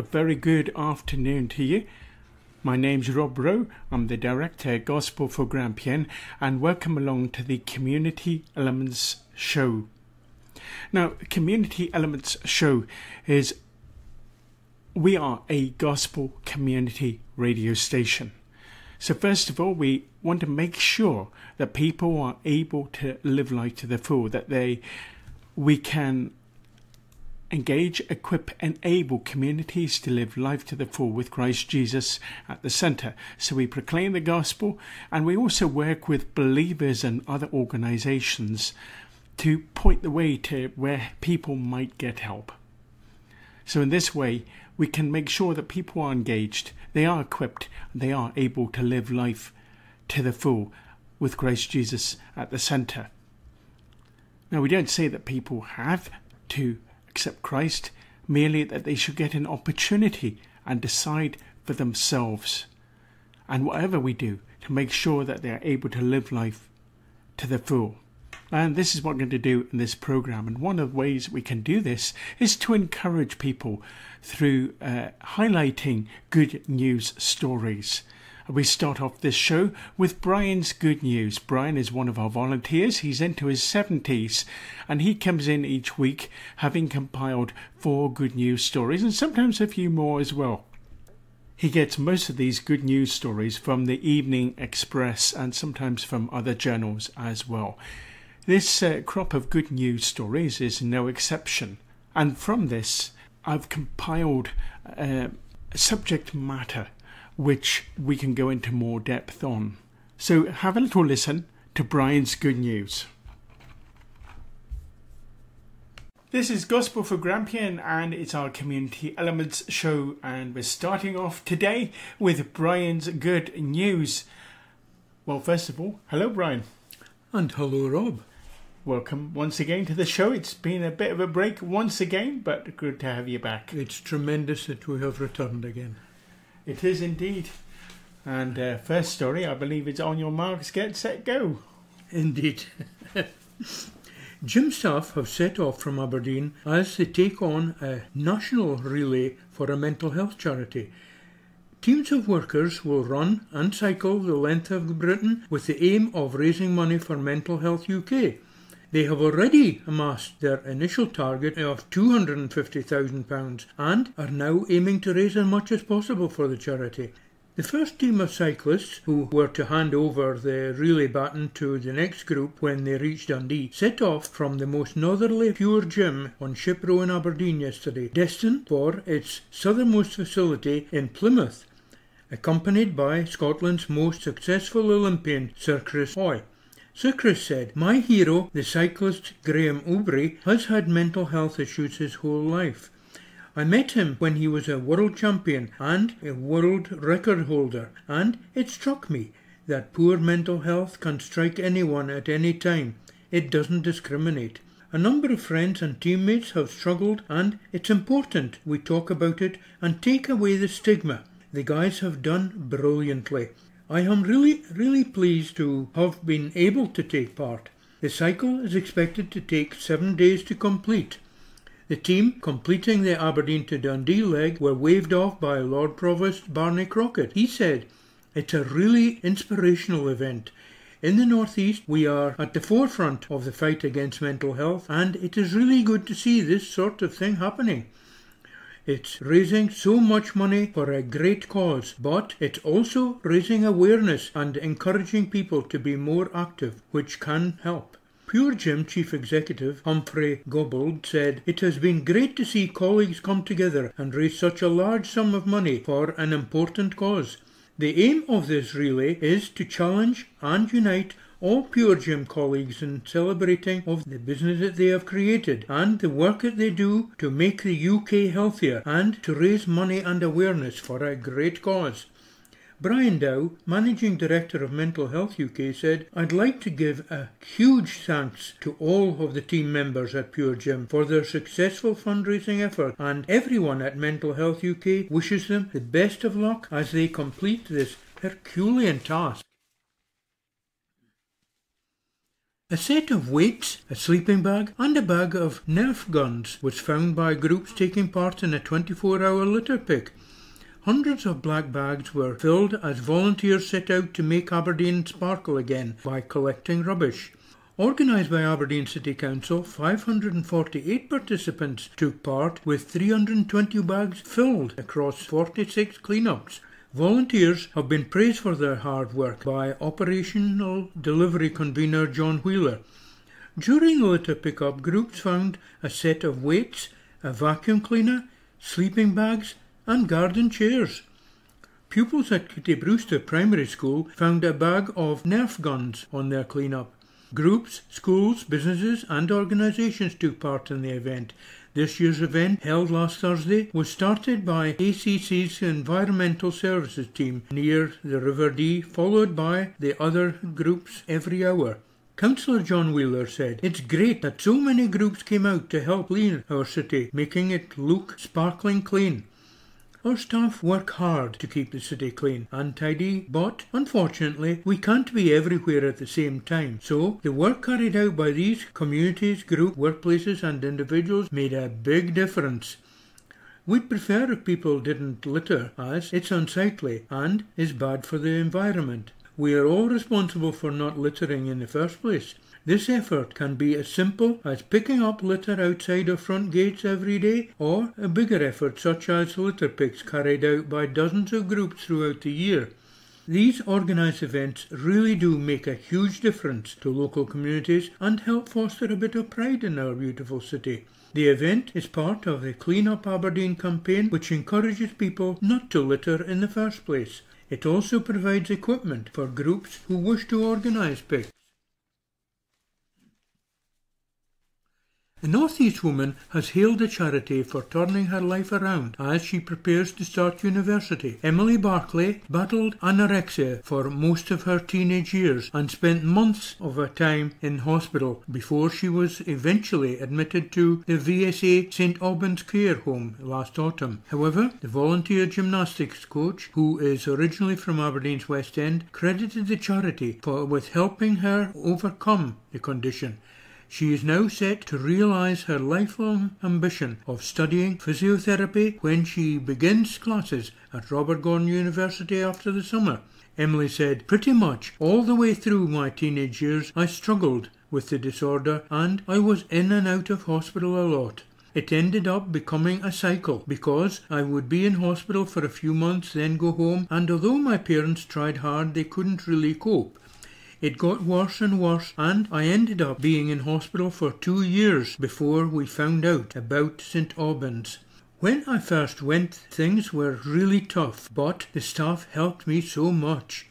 A very good afternoon to you. My name's Rob Rowe. I'm the Director at Gospel for Grampian, and welcome along to the Community Elements Show. Now, Community Elements Show is, we are a gospel community radio station. So first of all, we want to make sure that people are able to live life to the full, that we can engage, equip, enable communities to live life to the full with Christ Jesus at the centre. So we proclaim the gospel, and we also work with believers and other organisations to point the way to where people might get help. So in this way, we can make sure that people are engaged, they are equipped, they are able to live life to the full with Christ Jesus at the centre. Now, we don't say that people have to accept Christ, merely that they should get an opportunity and decide for themselves. And whatever we do, to make sure that they are able to live life to the full. And this is what we're going to do in this programme. And one of the ways we can do this is to encourage people through highlighting good news stories. We start off this show with Brian's good news. Brian is one of our volunteers. He's into his 70s, and he comes in each week having compiled 4 good news stories, and sometimes a few more as well. He gets most of these good news stories from the Evening Express and sometimes from other journals as well. This crop of good news stories is no exception, and from this I've compiled subject matter which we can go into more depth on. So have a little listen to Brian's good news. This is Gospel for Grampian, and it's our Community Elements Show, and we're starting off today with Brian's good news. Well, first of all, hello Brian. And hello Rob. Welcome once again to the show. It's been a bit of a break once again, but good to have you back. It's tremendous that we have returned again. It is indeed. And first story, I believe, is on your marks, get set, go. Indeed. Gym staff have set off from Aberdeen as they take on a national relay for a mental health charity. Teams of workers will run and cycle the length of Britain with the aim of raising money for Mental Health UK. They have already amassed their initial target of £250,000 and are now aiming to raise as much as possible for the charity. The first team of cyclists, who were to hand over the relay baton to the next group when they reached Dundee, set off from the most northerly Pure Gym on Shiprow in Aberdeen yesterday, destined for its southernmost facility in Plymouth, accompanied by Scotland's most successful Olympian, Sir Chris Hoy. Sir Chris said, "My hero, the cyclist Graham Aubrey, has had mental health issues his whole life. I met him when he was a world champion and a world record holder, and it struck me that poor mental health can strike anyone at any time. It doesn't discriminate. A number of friends and teammates have struggled, and it's important we talk about it and take away the stigma. The guys have done brilliantly. I am really pleased to have been able to take part." The cycle is expected to take 7 days to complete. The team completing the Aberdeen to Dundee leg were waved off by Lord Provost Barney Crockett. He said, "It's a really inspirational event. In the North East, we are at the forefront of the fight against mental health, and it is really good to see this sort of thing happening. It's raising so much money for a great cause, but it's also raising awareness and encouraging people to be more active, which can help." Pure Gym Chief Executive Humphrey Gobbold said, "It has been great to see colleagues come together and raise such a large sum of money for an important cause. The aim of this relay is to challenge and unite all Pure Gym colleagues in celebrating of the business that they have created and the work that they do to make the UK healthier and to raise money and awareness for a great cause." Brian Dow, Managing Director of Mental Health UK, said, "I'd like to give a huge thanks to all of the team members at Pure Gym for their successful fundraising effort, and everyone at Mental Health UK wishes them the best of luck as they complete this Herculean task." A set of weights, a sleeping bag and a bag of Nerf guns was found by groups taking part in a 24-hour litter pick. Hundreds of black bags were filled as volunteers set out to make Aberdeen sparkle again by collecting rubbish. Organised by Aberdeen City Council, 548 participants took part with 320 bags filled across 46 clean-ups. Volunteers have been praised for their hard work by operational delivery convener John Wheeler. During litter pickup, groups found a set of weights, a vacuum cleaner, sleeping bags and garden chairs. Pupils at Kitty Brewster Primary School found a bag of Nerf guns on their clean-up. Groups, schools, businesses and organisations took part in the event. This year's event, held last Thursday, was started by ACC's Environmental Services team near the River Dee, followed by the other groups every hour. Councillor John Wheeler said, "It's great that so many groups came out to help clean our city, making it look sparkling clean. Our staff work hard to keep the city clean and tidy, but unfortunately we can't be everywhere at the same time. So the work carried out by these communities, groups, workplaces and individuals made a big difference. We'd prefer if people didn't litter, as it's unsightly and is bad for the environment. We are all responsible for not littering in the first place. This effort can be as simple as picking up litter outside of front gates every day, or a bigger effort such as litter picks carried out by dozens of groups throughout the year. These organised events really do make a huge difference to local communities and help foster a bit of pride in our beautiful city. The event is part of the Clean Up Aberdeen campaign, which encourages people not to litter in the first place. It also provides equipment for groups who wish to organise picks." A North East woman has hailed a charity for turning her life around as she prepares to start university. Emily Barclay battled anorexia for most of her teenage years and spent months of her time in hospital before she was eventually admitted to the VSA St Aubin's Care Home last autumn. However, the volunteer gymnastics coach, who is originally from Aberdeen's West End, credited the charity with helping her overcome the condition. She is now set to realise her lifelong ambition of studying physiotherapy when she begins classes at Robert Gordon University after the summer. Emily said, "Pretty much all the way through my teenage years I struggled with the disorder and I was in and out of hospital a lot. It ended up becoming a cycle because I would be in hospital for a few months, then go home, and although my parents tried hard, they couldn't really cope. It got worse and worse, and I ended up being in hospital for 2 years before we found out about St Aubin's. When I first went, things were really tough, but the staff helped me so much.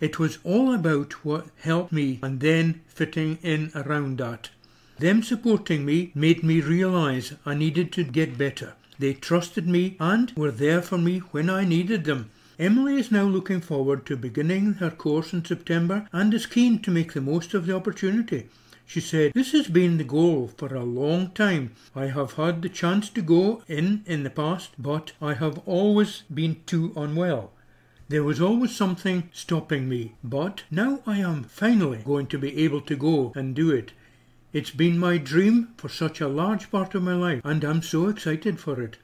It was all about what helped me and then fitting in around that. Them supporting me made me realise I needed to get better. They trusted me and were there for me when I needed them." Emily is now looking forward to beginning her course in September and is keen to make the most of the opportunity. She said, "This has been the goal for a long time. I have had the chance to go in the past, but I have always been too unwell. There was always something stopping me, but now I am finally going to be able to go and do it. It's been my dream for such a large part of my life and I'm so excited for it.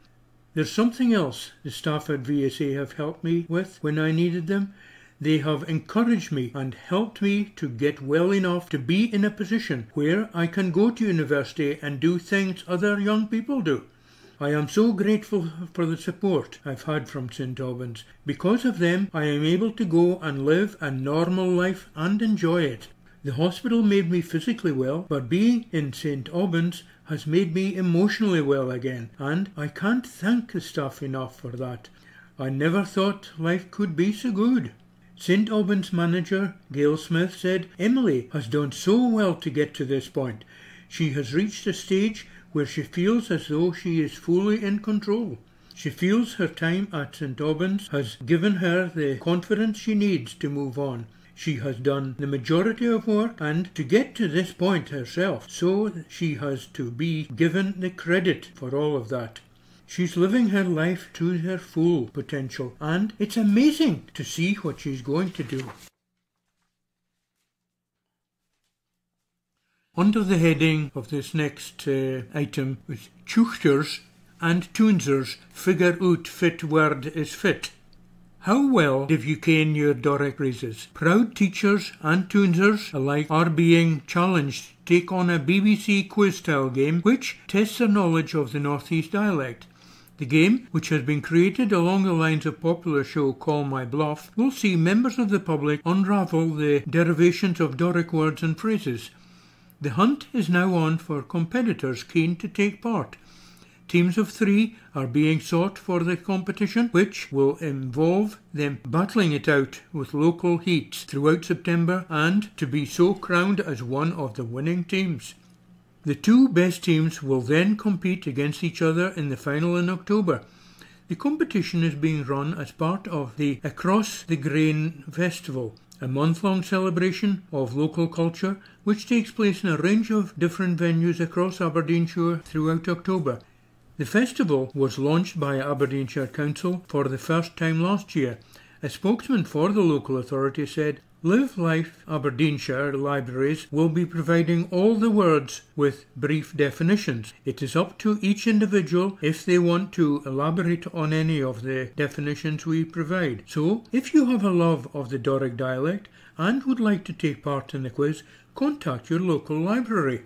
There's something else the staff at VSA have helped me with when I needed them. They have encouraged me and helped me to get well enough to be in a position where I can go to university and do things other young people do. I am so grateful for the support I've had from St Aubin's. Because of them, I am able to go and live a normal life and enjoy it. The hospital made me physically well, but being in St Aubin's has made me emotionally well again, and I can't thank the staff enough for that. I never thought life could be so good." St Aubin's manager Gail Smith said, "Emily has done so well to get to this point. She has reached a stage where she feels as though she is fully in control. She feels her time at St Aubin's has given her the confidence she needs to move on. She has done the majority of work and to get to this point herself, so she has to be given the credit for all of that. She's living her life to her full potential and it's amazing to see what she's going to do." Under the heading of this next item was Tuchters and Tunsers figure out fit word is fit. How well did you ken your Doric phrases? Proud teachers and Tunsers alike are being challenged to take on a BBC quiz-style game which tests their knowledge of the North East dialect. The game, which has been created along the lines of popular show Call My Bluff, will see members of the public unravel the derivations of Doric words and phrases. The hunt is now on for competitors keen to take part. Teams of 3 are being sought for the competition, which will involve them battling it out with local heats throughout September and to be so crowned as one of the winning teams. The 2 best teams will then compete against each other in the final in October. The competition is being run as part of the Across the Grain Festival, a month-long celebration of local culture which takes place in a range of different venues across Aberdeenshire throughout October. The festival was launched by Aberdeenshire Council for the first time last year. A spokesman for the local authority said, "Live Life Aberdeenshire libraries will be providing all the words with brief definitions. It is up to each individual if they want to elaborate on any of the definitions we provide. So, if you have a love of the Doric dialect and would like to take part in the quiz, contact your local library.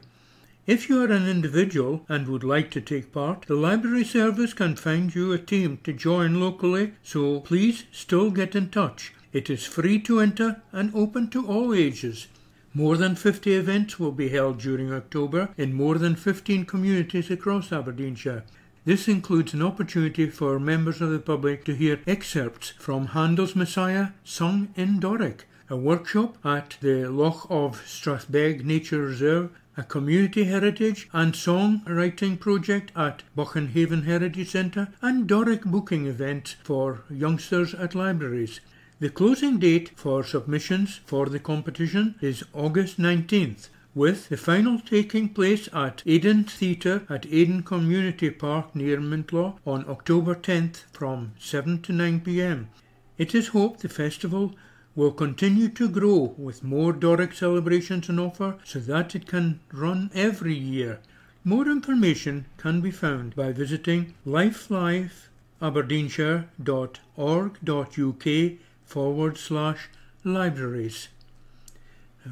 If you are an individual and would like to take part, the library service can find you a team to join locally, so please still get in touch. It is free to enter and open to all ages." More than 50 events will be held during October in more than 15 communities across Aberdeenshire. This includes an opportunity for members of the public to hear excerpts from Handel's Messiah sung in Doric, a workshop at the Loch of Strathbeg Nature Reserve, a community heritage and songwriting project at Bockenhaven Heritage Centre, and Doric booking events for youngsters at libraries. The closing date for submissions for the competition is August 19th, with the final taking place at Aidan Theatre at Aidan Community Park near Mintlaw on October 10th from 7 to 9 p.m. It is hoped the festival will continue to grow with more Doric celebrations on offer so that it can run every year. More information can be found by visiting lifelifeaberdeenshire.org.uk/libraries.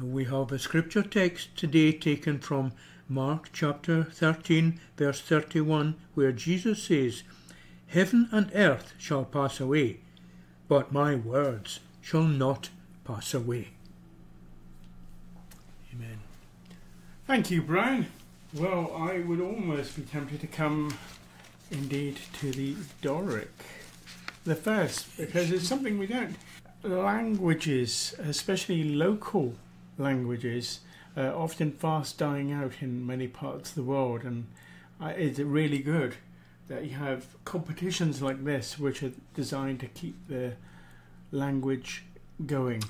We have a scripture text today taken from Mark chapter 13 verse 31, where Jesus says, "Heaven and earth shall pass away, but my words shall not pass away." Amen. Thank you, Brian. Well, I would almost be tempted to come indeed to the Doric, the first, because it's something we don't. Languages, especially local languages, are often fast dying out in many parts of the world, and it's really good that you have competitions like this which are designed to keep the language going.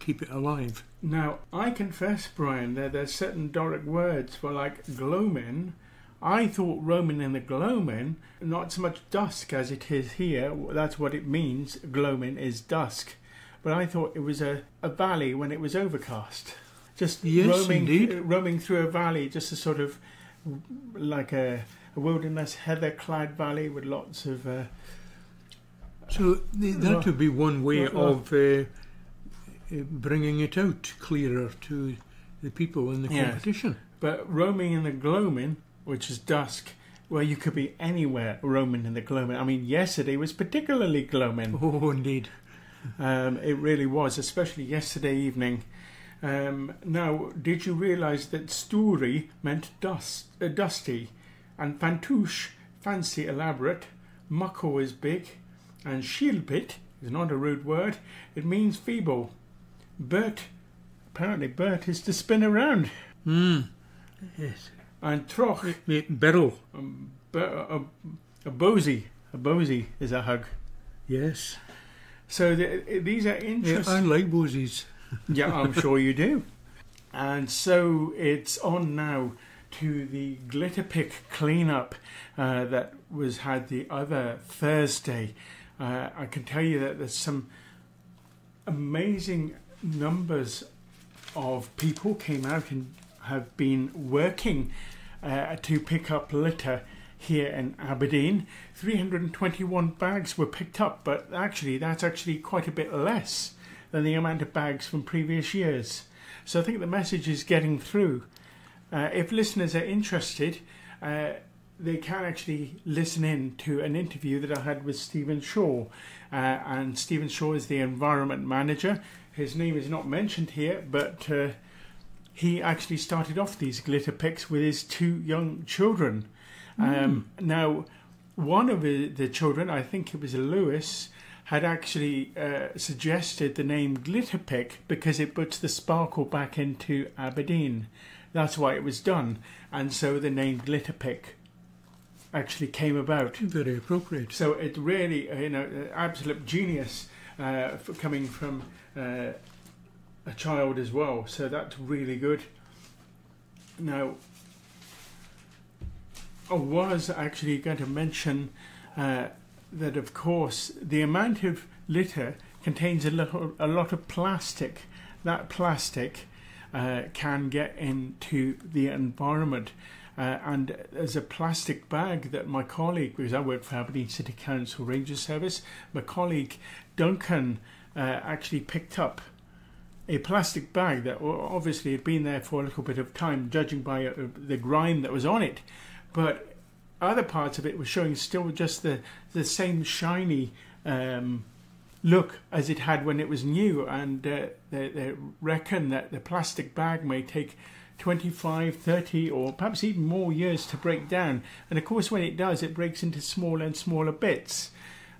Keep it alive. Now, I confess, Brian, that there's certain Doric words for, like, gloamin'. I thought Roman in the gloamin', not so much dusk as it is here. That's what it means. Gloamin' is dusk. But I thought it was a valley when it was overcast. Just yes, roaming through a valley, just a sort of like a wilderness, heather-clad valley with lots of... So that would be one way of bringing it out clearer to the people in the competition. Yes. But roaming in the gloamin', which is dusk, where you could be anywhere roaming in the gloamin'. I mean, yesterday was particularly gloamin'. Oh, indeed. It really was, especially yesterday evening. Now, did you realise that story meant dusty, and fantouche, fancy, elaborate, muckle is big, and shilpit is not a rude word, it means feeble. Burt, apparently Burt is to spin around. Yes. And troch, berrel. A bosie. A bosie is a hug. Yes. So these are interesting. Yeah, I like bosies. Yeah, I'm sure you do. And so it's on now to the Glitter Pick clean-up that was had the other Thursday. I can tell you that there's some amazing numbers of people came out and have been working to pick up litter here in Aberdeen. 321 bags were picked up, but actually that's actually quite a bit less than the amount of bags from previous years. So I think the message is getting through. If listeners are interested, they can actually listen in to an interview that I had with Stephen Shaw. And Stephen Shaw is the environment manager. His name is not mentioned here, but he actually started off these glitter picks with his two young children. Now, one of the children, I think it was Lewis, had actually suggested the name Glitter Pick because it puts the sparkle back into Aberdeen. That's why it was done. And so the name Glitter Pick actually came about. Very appropriate. So it really, you know, absolute genius for coming from a child as well. So that's really good. Now, I was actually going to mention that, of course, the amount of litter contains a lot of plastic. That plastic can get into the environment. And there's a plastic bag that my colleague, because I work for Aberdeen City Council Ranger Service, my colleague Duncan actually picked up a plastic bag that obviously had been there for a little bit of time, judging by the grime that was on it. But other parts of it were showing still just the same shiny look as it had when it was new. And they reckon that the plastic bag may take 25, 30 or perhaps even more years to break down. And of course when it does, it breaks into smaller and smaller bits.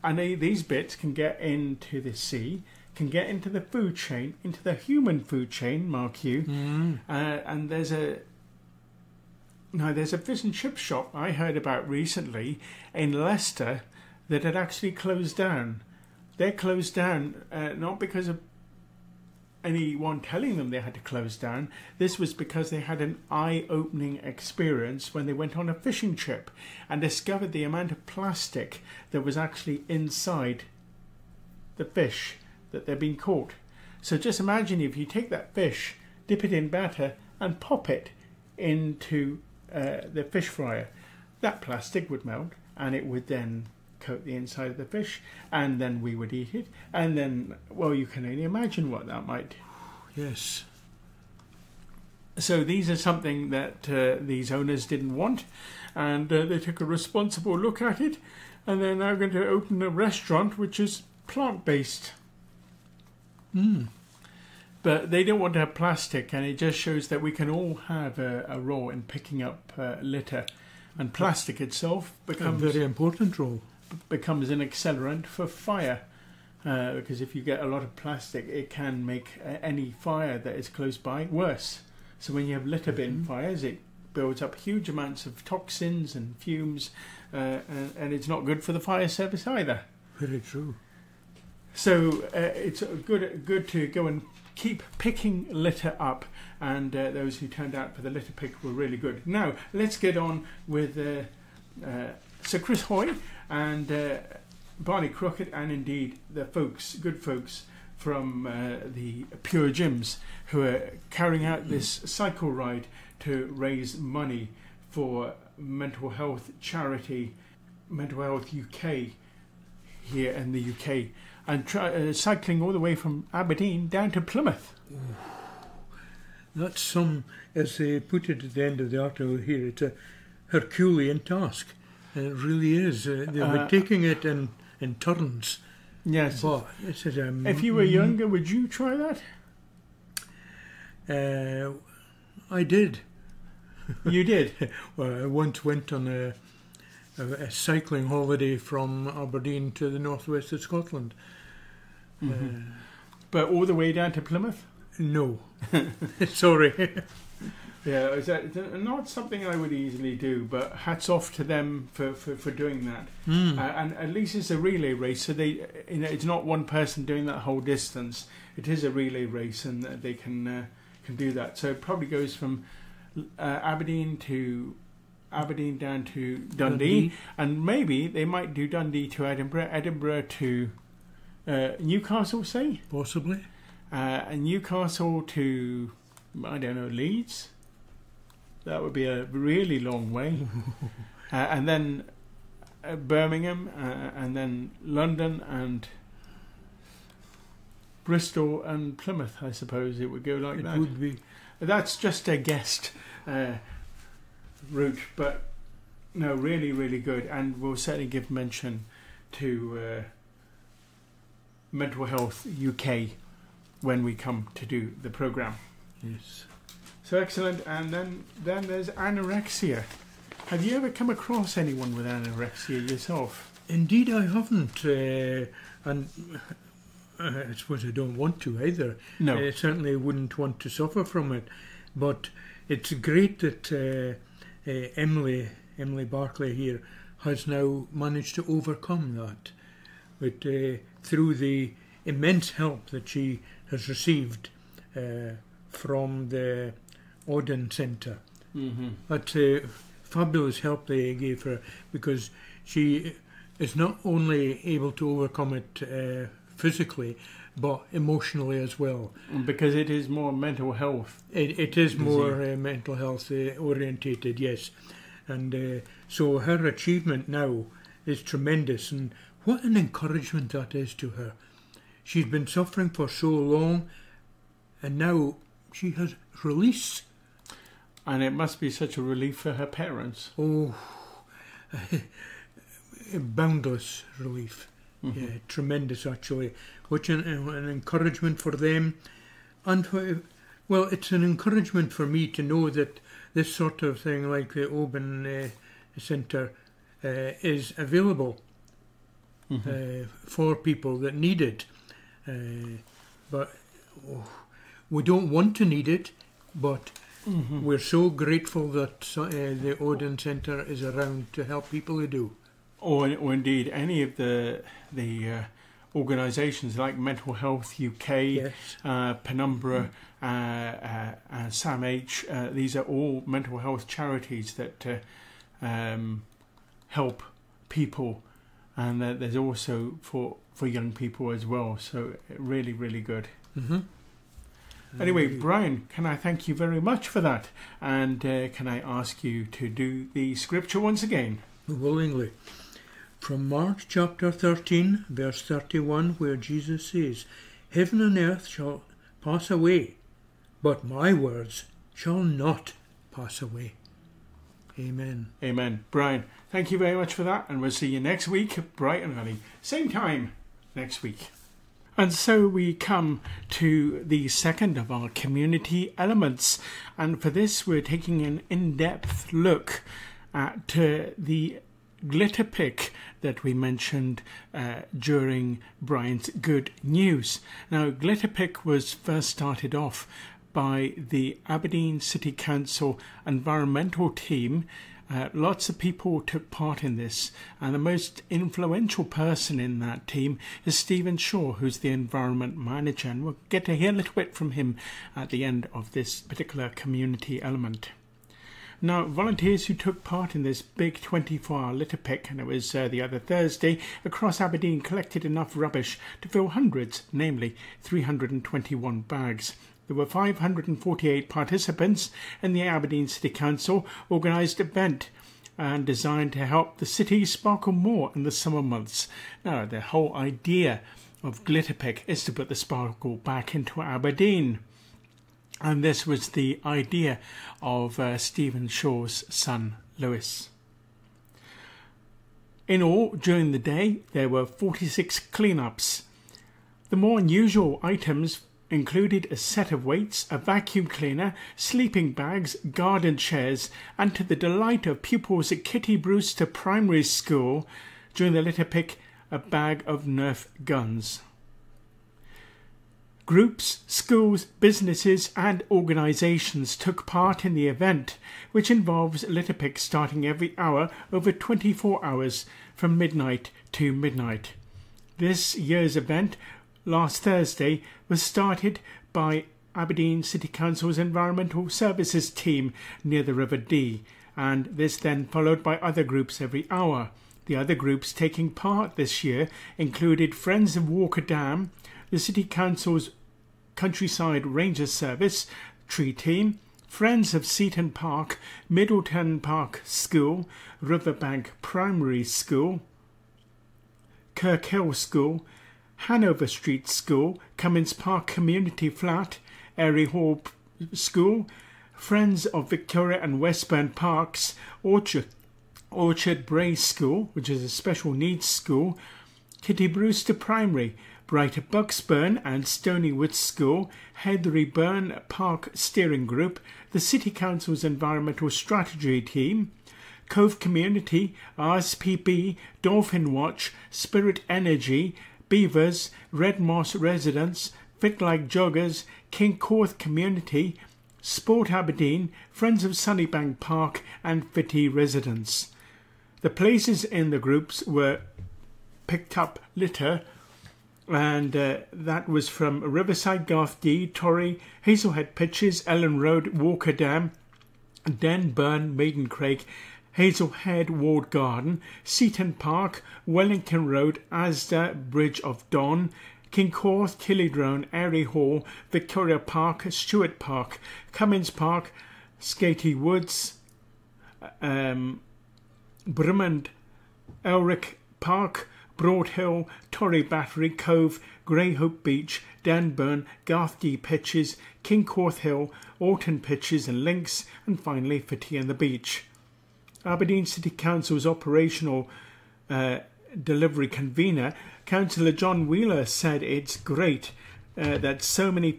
And these bits can get into the sea, can get into the food chain, into the human food chain, mark you. And there's a fish and chip shop I heard about recently in Leicester that had actually closed down. They're closed down not because of anyone telling them they had to close down. This was because they had an eye-opening experience when they went on a fishing trip and discovered the amount of plastic that was actually inside the fish that they'd been caught. So just imagine if you take that fish, dip it in batter and pop it into the fish fryer. That plastic would melt and it would then coat the inside of the fish, and then we would eat it, and then, well, you can only imagine what that might do. Yes. So these are something that these owners didn't want, and they took a responsible look at it, and they're now going to open a restaurant which is plant-based. But they don't want to have plastic, and it just shows that we can all have a role in picking up litter, and plastic itself becomes a very important role. Becomes an accelerant for fire, because if you get a lot of plastic, it can make any fire that is close by worse. So when you have litter bin fires, it builds up huge amounts of toxins and fumes, and it's not good for the fire service either. Very true. So it's good to go and keep picking litter up, and those who turned out for the litter pick were really good. Now let's get on with Sir Chris Hoy and Barney Crockett, and indeed the folks, good folks from the Pure Gyms, who are carrying out this cycle ride to raise money for mental health charity, Mental Health UK, here in the UK, and cycling all the way from Aberdeen down to Plymouth. That's some, as they put it at the end of the article here, it's a Herculean task. It really is. They were taking it in turns. Yes. But this is a if you were younger, would you try that? I did. You did? Well, I once went on a cycling holiday from Aberdeen to the northwest of Scotland. But all the way down to Plymouth? No. Sorry. Yeah, not something I would easily do, but hats off to them for doing that. And at least it's a relay race, so they, you know, it's not one person doing that whole distance. It is a relay race, and they can do that. So it probably goes from Aberdeen down to Dundee, and maybe they might do Dundee to Edinburgh, Edinburgh to Newcastle, say? Possibly. And Newcastle to, I don't know, Leeds? That would be a really long way. And then Birmingham, and then London and Bristol and Plymouth, I suppose it would go like that. It would be. That's just a guessed route, but no, really, really good. And we'll certainly give mention to Mental Health UK when we come to do the programme. Yes. So excellent. And then there's anorexia. Have you ever come across anyone with anorexia yourself? Indeed, I haven't. And I suppose I don't want to either. No. I certainly wouldn't want to suffer from it. But it's great that Emily Barclay here has now managed to overcome that. But through the immense help that she has received from the Auden Centre. Mm-hmm. That's fabulous help they gave her, because she is not only able to overcome it physically, but emotionally as well. Because it is more mental health. It is more mental health orientated, yes. And so her achievement now is tremendous, and what an encouragement that is to her. She's been suffering for so long, and now she has release. And it must be such a relief for her parents. Oh, boundless relief. Mm-hmm. Yeah, tremendous, actually. Which an encouragement for them. And, well, it's an encouragement for me to know that this sort of thing, like the Oban Centre, is available mm-hmm. For people that need it. But we don't want to need it, but mm-hmm. we're so grateful that the Auden Centre is around to help people who do. Or indeed any of the organisations like Mental Health UK, yes. Penumbra, Sam H. These are all mental health charities that help people, and there's also for young people as well. So really, really good. Mm-hmm. Anyway, Brian, can I thank you very much for that? And can I ask you to do the scripture once again? Willingly. From Mark chapter 13, verse 31, where Jesus says, "Heaven and earth shall pass away, but my words shall not pass away." Amen. Amen. Brian, thank you very much for that, and we'll see you next week, bright and early. Same time next week. And so we come to the second of our community elements, and for this we're taking an in-depth look at the glitter pick that we mentioned during Brian's Good News. Now, glitter pick was first started off by the Aberdeen City Council environmental team. Lots of people took part in this, and the most influential person in that team is Stephen Shaw, who's the environment manager, and we'll get to hear a little bit from him at the end of this particular community element. Now, volunteers who took part in this big 24-hour litter pick, and it was the other Thursday, across Aberdeen collected enough rubbish to fill hundreds, namely 321 bags. There were 548 participants, and the Aberdeen City Council organised an event and designed to help the city sparkle more in the summer months. Now, the whole idea of Glitter Pick is to put the sparkle back into Aberdeen. And this was the idea of Stephen Shaw's son, Lewis. In all, during the day, there were 46 clean-ups. The more unusual items included a set of weights, a vacuum cleaner, sleeping bags, garden chairs, and to the delight of pupils at Kitty Brewster Primary School, during the litter pick, a bag of Nerf guns. Groups, schools, businesses and organisations took part in the event, which involves litter pick starting every hour over 24 hours from midnight to midnight. This year's event last Thursday was started by Aberdeen City Council's Environmental Services team near the River Dee, and this then followed by other groups every hour. The other groups taking part this year included Friends of Walker Dam, the City Council's Countryside Ranger Service Tree Team, Friends of Seaton Park, Middleton Park School, Riverbank Primary School, Kirkhill School, Hanover Street School, Cummins Park Community Flat, Airy Hall School, Friends of Victoria and Westbourne Parks, Orchard Bray School, which is a special needs school, Kitty Brewster Primary, Brighter Buxburn and Stonywood School, Heatherburn Park Steering Group, the City Council's Environmental Strategy Team, Cove Community, RSPB, Dolphin Watch, Spirit Energy, Beavers, Red Moss Residents, Fit Like Joggers, King Corth Community, Sport Aberdeen, Friends of Sunnybank Park and Fitty Residents. The places in the groups were picked up litter, and that was from Riverside, Garth Dee, Torry, Hazelhead Pitches, Ellen Road, Walker Dam, Denburn, Maiden Craig, Hazelhead Walled Garden, Seaton Park, Wellington Road, Asda, Bridge of Don, King Corth, Killydrone, Airy Hall, Victoria Park, Stewart Park, Cummins Park, Skatey Woods, Brummond, Elric Park, Broadhill, Torry Battery, Cove, Greyhope Beach, Danburn, Garth Dee Pitches, King Corth Hill, Alton Pitches and Links, and finally Fitty and the Beach. Aberdeen City Council's operational delivery convener, Councillor John Wheeler, said it's great that so many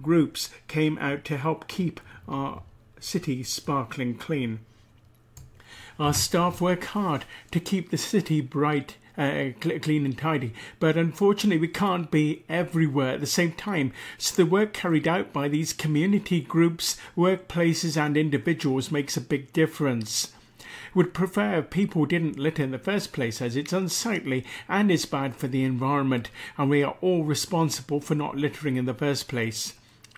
groups came out to help keep our city sparkling clean. Our staff work hard to keep the city bright, clean and tidy, but unfortunately we can't be everywhere at the same time, so the work carried out by these community groups, workplaces and individuals makes a big difference. Would prefer if people didn't litter in the first place, as it's unsightly and is bad for the environment, and we are all responsible for not littering in the first place.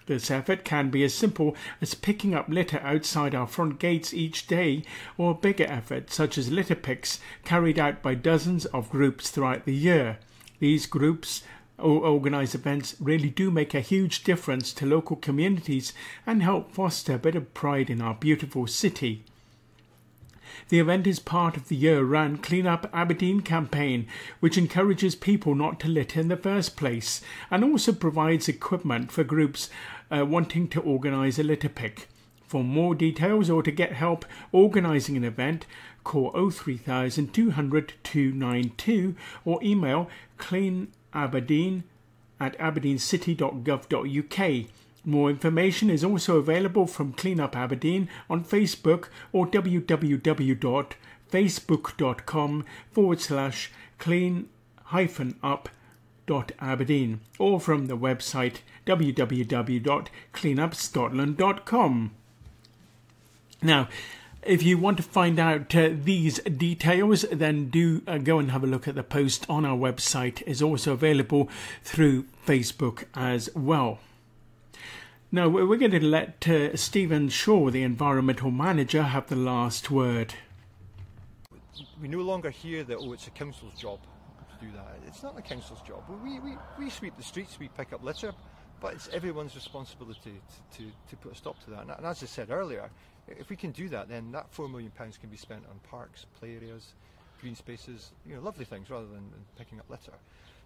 This effort can be as simple as picking up litter outside our front gates each day, or a bigger effort such as litter picks carried out by dozens of groups throughout the year. These groups or organised events really do make a huge difference to local communities and help foster a bit of pride in our beautiful city. The event is part of the year-round Clean Up Aberdeen campaign, which encourages people not to litter in the first place, and also provides equipment for groups wanting to organise a litter pick. For more details or to get help organising an event, call 03200 292 or email cleanaberdeen@aberdeencity.gov.uk. More information is also available from Clean Up Aberdeen on Facebook or www.facebook.com/clean-up.aberdeen or from the website www.cleanupscotland.com. Now, if you want to find out these details, then do go and have a look at the post on our website. It's also available through Facebook as well. Now, we're going to let Stephen Shaw, the environmental manager, have the last word. We no longer hear that, oh, it's a council's job to do that. It's not the council's job. We sweep the streets, we pick up litter, but it's everyone's responsibility to put a stop to that. And as I said earlier, if we can do that, then that £4 million can be spent on parks, play areas, green spaces, you know, lovely things, rather than picking up litter.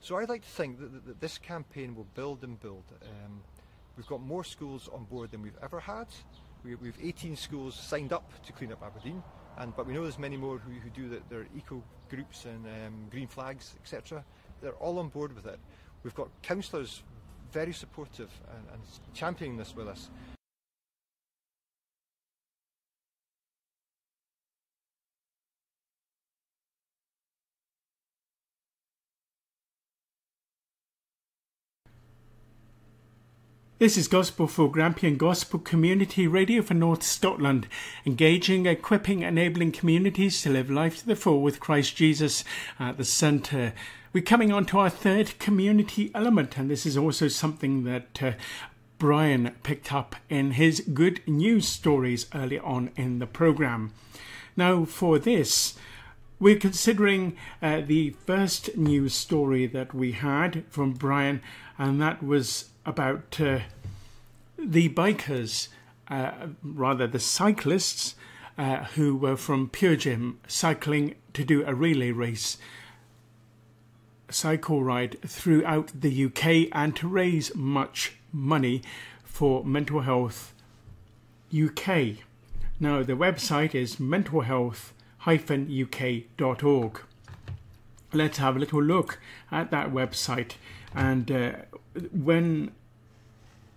So I'd like to think that this campaign will build and build. We've got more schools on board than we've ever had. We've 18 schools signed up to Clean Up Aberdeen, but we know there's many more who do that. They're eco groups and green flags, etc. They're all on board with it. We've got councillors very supportive and championing this with us. This is Gospel for Grampian, Gospel Community Radio for North Scotland, engaging, equipping, enabling communities to live life to the full with Christ Jesus at the centre. We're coming on to our third community element, and this is also something that Brian picked up in his good news stories earlier on in the programme. Now for this, we're considering the first news story that we had from Brian, and that was about the bikers rather the cyclists who were from Pure Gym cycling to do a relay race, cycle ride throughout the UK, and to raise much money for Mental Health UK. Now the website is mentalhealth-uk.org. Let's have a little look at that website, and when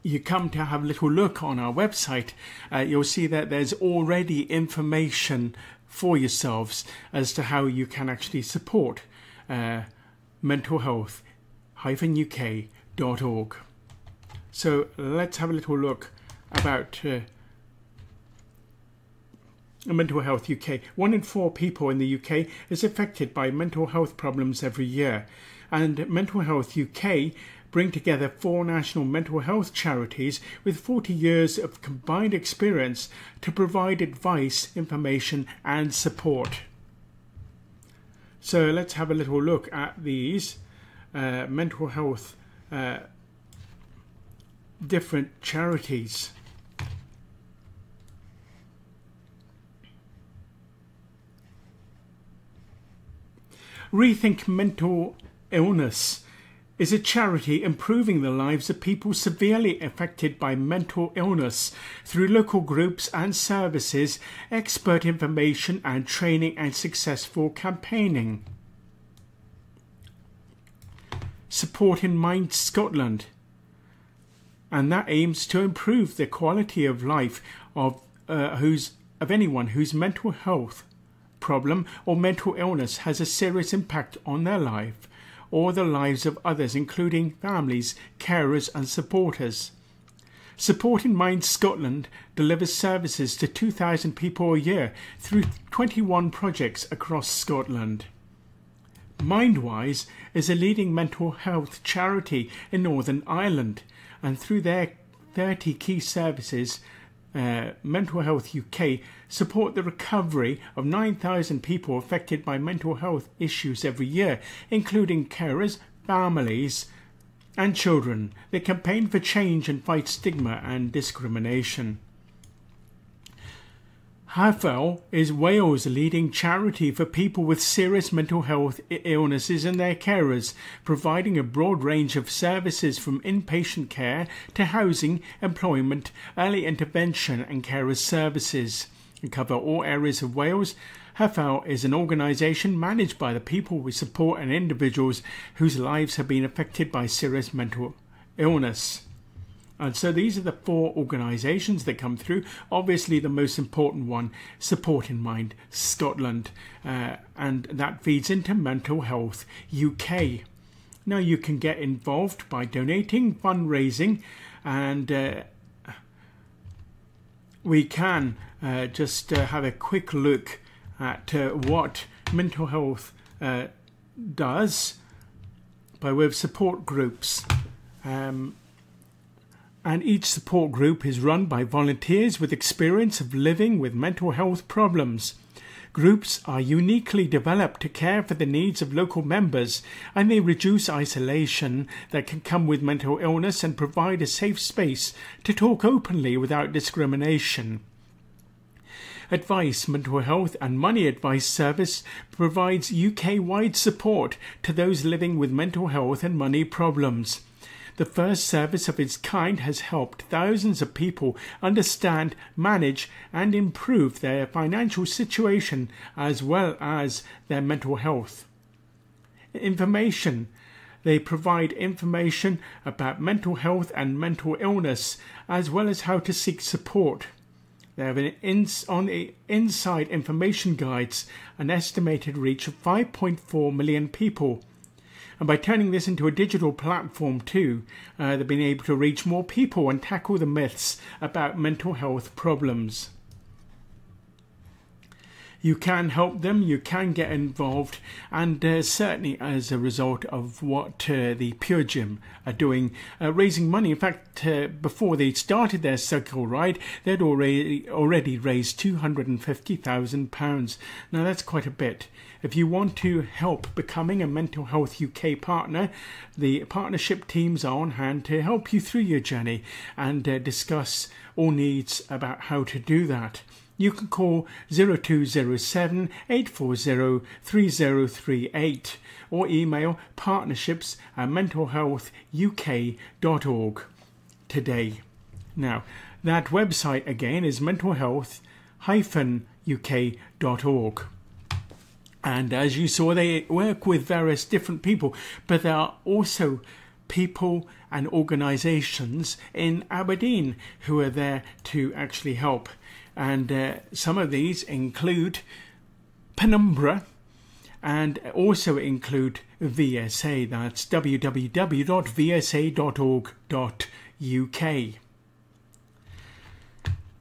you come to have a little look on our website, you'll see that there's already information for yourselves as to how you can actually support mentalhealth-uk.org. So let's have a little look about Mental Health UK. 1 in 4 people in the UK is affected by mental health problems every year, and Mental Health UK bring together 4 national mental health charities with 40 years of combined experience to provide advice, information and support. So let's have a little look at these mental health different charities. Rethink Mental Illness is a charity improving the lives of people severely affected by mental illness through local groups and services, expert information and training, and successful campaigning. Support in Mind Scotland, and that aims to improve the quality of life of anyone whose mental health problem or mental illness has a serious impact on their life or the lives of others, including families, carers and supporters. Support in Mind Scotland delivers services to 2,000 people a year through 21 projects across Scotland. Mindwise is a leading mental health charity in Northern Ireland, and through their 30 key services, Mental Health UK support the recovery of 9,000 people affected by mental health issues every year, including carers, families and children. They campaign for change and fight stigma and discrimination. Hafal is Wales' leading charity for people with serious mental health illnesses and their carers, providing a broad range of services from inpatient care to housing, employment, early intervention and carer services. They cover all areas of Wales. Hafal is an organisation managed by the people we support and individuals whose lives have been affected by serious mental illness. And so these are the 4 organisations that come through. Obviously the most important one, Support in Mind Scotland, and that feeds into Mental Health UK. Now you can get involved by donating, fundraising, and we can just have a quick look at what mental health does by way of support groups. And each support group is run by volunteers with experience of living with mental health problems. Groups are uniquely developed to care for the needs of local members, and they reduce isolation that can come with mental illness and provide a safe space to talk openly without discrimination. Advice, Mental Health and Money Advice Service provides UK-wide support to those living with mental health and money problems. The first service of its kind has helped thousands of people understand, manage and improve their financial situation as well as their mental health. Information. They provide information about mental health and mental illness as well as how to seek support. They have on the inside information guides, an estimated reach of 5.4 million people. And by turning this into a digital platform too, they've been able to reach more people and tackle the myths about mental health problems. you can help them, you can get involved, and certainly as a result of what the Pure Gym are doing, raising money. In fact, before they started their cycle ride, they'd already raised £250,000. Now that's quite a bit. If you want to help becoming a Mental Health UK partner, the partnership teams are on hand to help you through your journey and discuss all needs about how to do that. You can call 0207 840 3038 or email partnerships@mentalhealthuk.org today. Now, that website again is mentalhealth-uk.org. And as you saw, they work with various different people, but there are also people and organisations in Aberdeen who are there to actually help. And some of these include Penumbra and also include VSA. That's www.vsa.org.uk.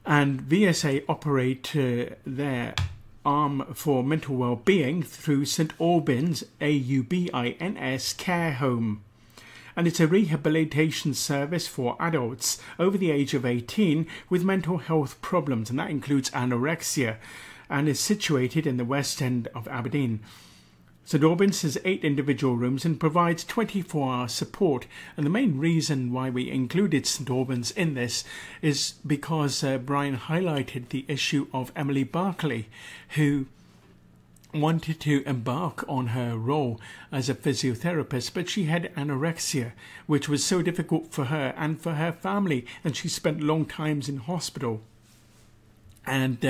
And VSA operate their arm for mental well-being through St Aubin's Care Home. And it's a rehabilitation service for adults over the age of 18 with mental health problems, and that includes anorexia, and is situated in the west end of Aberdeen. St Aubin's has 8 individual rooms and provides 24-hour support, and the main reason why we included St Aubin's in this is because Brian highlighted the issue of Emily Barclay, who wanted to embark on her role as a physiotherapist, but she had anorexia, which was so difficult for her and for her family, and she spent long times in hospital. And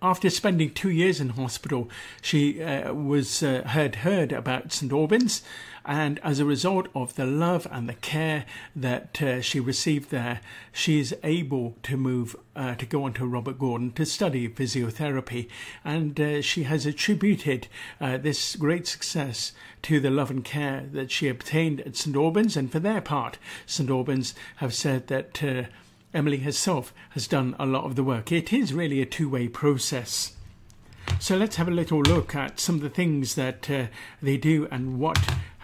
after spending 2 years in hospital, she heard about St Aubin's, and as a result of the love and the care that she received there, she is able to move to go on to Robert Gordon to study physiotherapy, and she has attributed this great success to the love and care that she obtained at St Aubin's. And for their part, St Aubin's have said that Emily herself has done a lot of the work. It is really a two-way process. So let's have a little look at some of the things that they do and what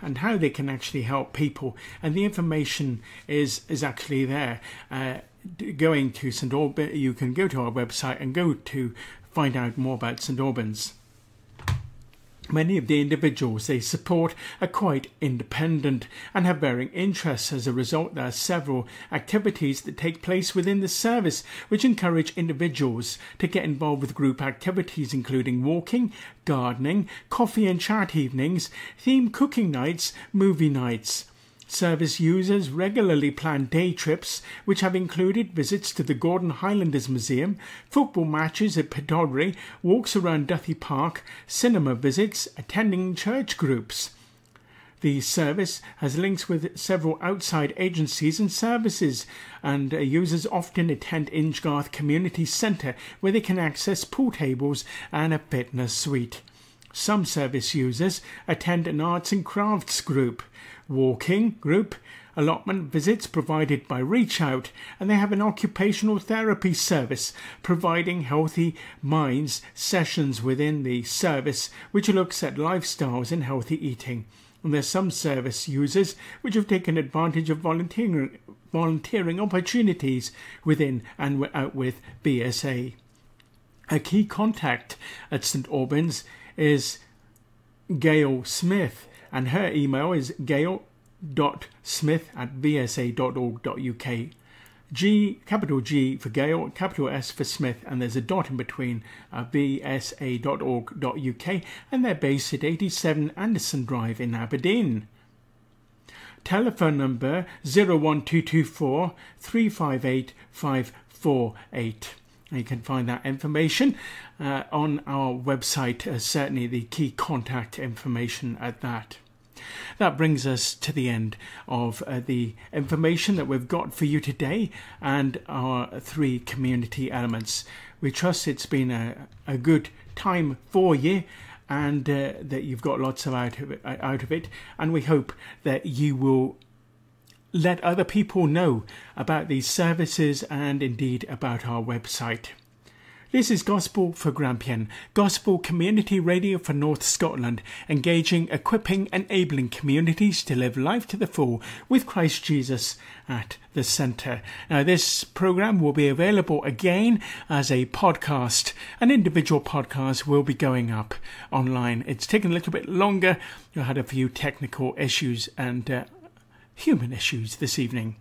and how they can actually help people. And the information is actually there. Going to St Aubin's, you can go to our website and go to find out more about St Aubin's. Many of the individuals they support are quite independent and have varying interests. As a result, there are several activities that take place within the service which encourage individuals to get involved with group activities, including walking, gardening, coffee and chat evenings, themed cooking nights, movie nights. Service users regularly plan day trips, which have included visits to the Gordon Highlanders Museum, football matches at Pedodry, walks around Duthie Park, cinema visits, attending church groups. The service has links with several outside agencies and services, and users often attend Inchgarth Community Centre, where they can access pool tables and a fitness suite. Some service users attend an arts and crafts group, walking group, allotment visits provided by Reach Out, and they have an occupational therapy service providing Healthy Minds sessions within the service, which looks at lifestyles and healthy eating. And there's some service users which have taken advantage of volunteering opportunities within and out with BSA. A key contact at St Aubin's is Gail Smith, and her email is gail.smith@vsa.org.uk. G, capital G for Gail, capital S for Smith, and there's a dot in between, vsa.org.uk, and they're based at 87 Anderson Drive in Aberdeen. Telephone number 01224 358 548. You can find that information on our website, certainly the key contact information at that. That brings us to the end of the information that we've got for you today and our 3 community elements. We trust it's been a good time for you, and that you've got lots out of it, and we hope that you will let other people know about these services and indeed about our website. This is Gospel for Grampian, gospel community radio for North Scotland, engaging, equipping, enabling communities to live life to the full with Christ Jesus at the centre. Now, this programme will be available again as a podcast. An individual podcast will be going up online. It's taken a little bit longer. I had a few technical issues and human issues this evening.